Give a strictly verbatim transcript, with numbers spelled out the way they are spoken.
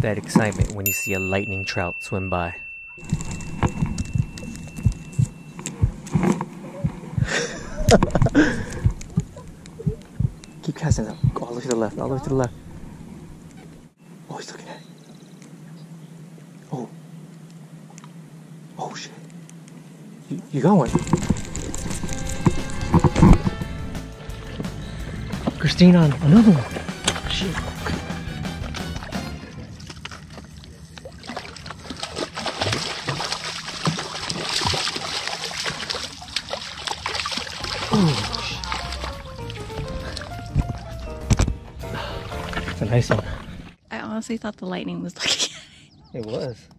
That excitement when you see a lightning trout swim by. Keep casting them. Go all the way to the left, all the way to the left. Oh, he's looking at it. Oh. Oh, shit. You, you got one. Christine on another one. Shit. It's a nice one. I honestly thought the lightning was looking at it. It was.